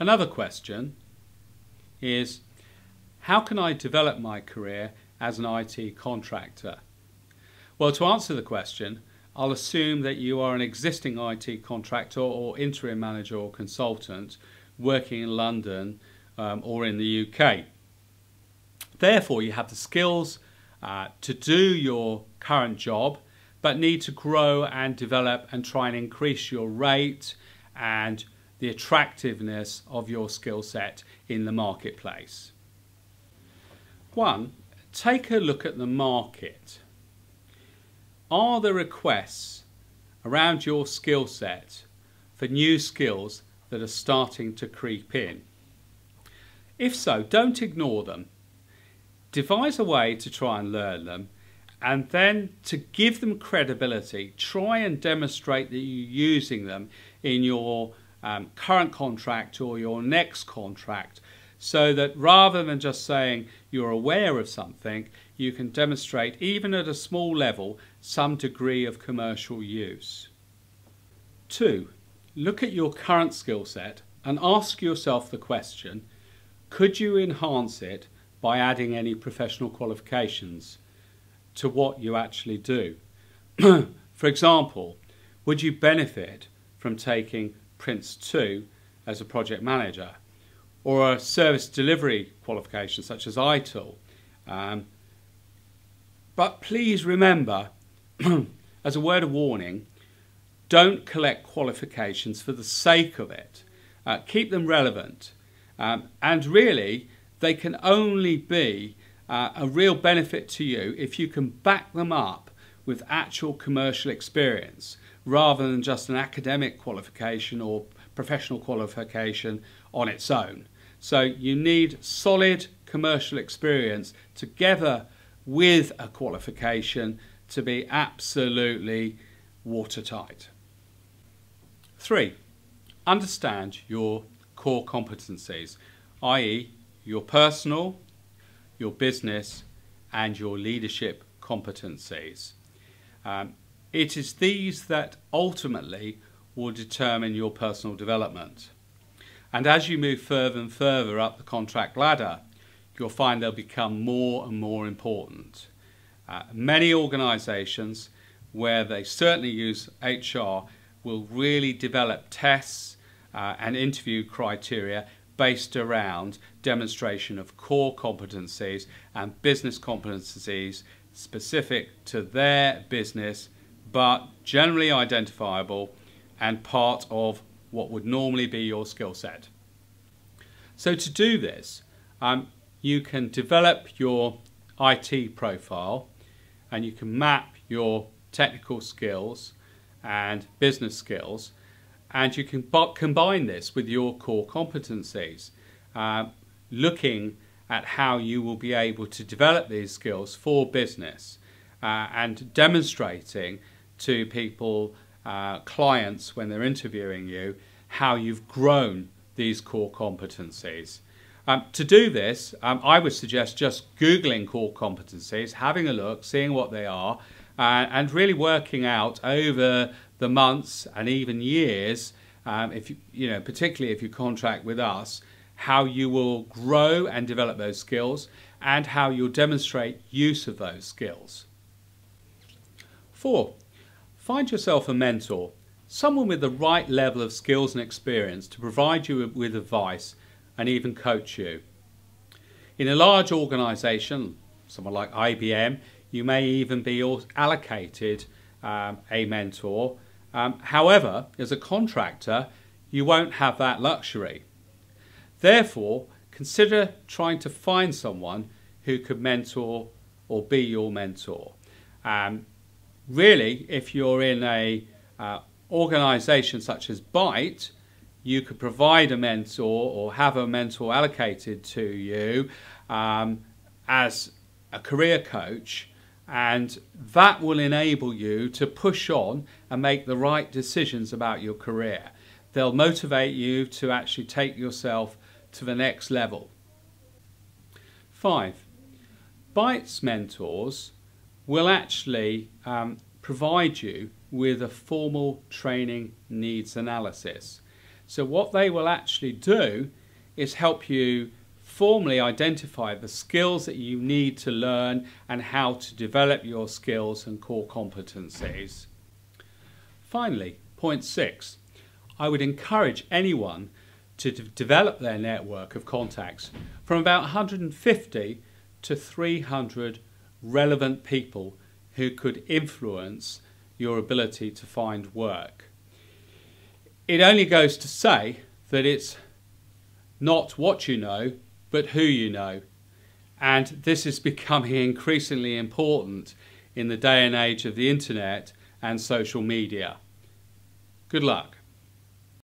Another question is, how can I develop my career as an IT contractor? Well, to answer the question, I'll assume that you are an existing IT contractor or interim manager or consultant working in London or in the UK. Therefore, you have the skills to do your current job, but need to grow and develop and try and increase your rate and the attractiveness of your skill set in the marketplace. One, take a look at the market. Are there requests around your skill set for new skills that are starting to creep in? If so, don't ignore them. Devise a way to try and learn them, and then to give them credibility, try and demonstrate that you're using them in your current contract or your next contract, so that rather than just saying you're aware of something, you can demonstrate, even at a small level, some degree of commercial use. Two, look at your current skill set and ask yourself the question, could you enhance it by adding any professional qualifications to what you actually do? For example, would you benefit from taking Prince 2 as a project manager, or a service delivery qualification such as ITIL? But please remember, as a word of warning, don't collect qualifications for the sake of it. Keep them relevant. And really, they can only be a real benefit to you if you can back them up with actual commercial experience, rather than just an academic qualification or professional qualification on its own. So you need solid commercial experience together with a qualification to be absolutely watertight. Three, understand your core competencies, i.e. your personal, your business and your leadership competencies. It is these that ultimately will determine your personal development. And as you move further and further up the contract ladder, you'll find they'll become more and more important. Many organisations where they certainly use HR will really develop tests and interview criteria based around demonstration of core competencies and business competencies specific to their business, but generally identifiable and part of what would normally be your skill set. So to do this, you can develop your IT profile and you can map your technical skills and business skills, and you can combine this with your core competencies, looking at how you will be able to develop these skills for business and demonstrating to people, clients, when they're interviewing you, how you've grown these core competencies. To do this, I would suggest just Googling core competencies, having a look, seeing what they are, and really working out over the months and even years, if you know, particularly if you contract with us, how you will grow and develop those skills and how you'll demonstrate use of those skills. Four, find yourself a mentor, someone with the right level of skills and experience to provide you with advice and even coach you. In a large organisation, someone like IBM, you may even be allocated a mentor. However, as a contractor, you won't have that luxury. Therefore, consider trying to find someone who could mentor or be your mentor. Really, if you're in an organisation such as Bytes, you could provide a mentor or have a mentor allocated to you as a career coach, and that will enable you to push on and make the right decisions about your career. They'll motivate you to actually take yourself to the next level. Five, Bytes mentors will actually provide you with a formal training needs analysis. So what they will actually do is help you formally identify the skills that you need to learn and how to develop your skills and core competencies. Finally, point 6, I would encourage anyone to develop their network of contacts from about 150 to 300 relevant people who could influence your ability to find work. It only goes to say that it's not what you know, but who you know. And this is becoming increasingly important in the day and age of the internet and social media. Good luck.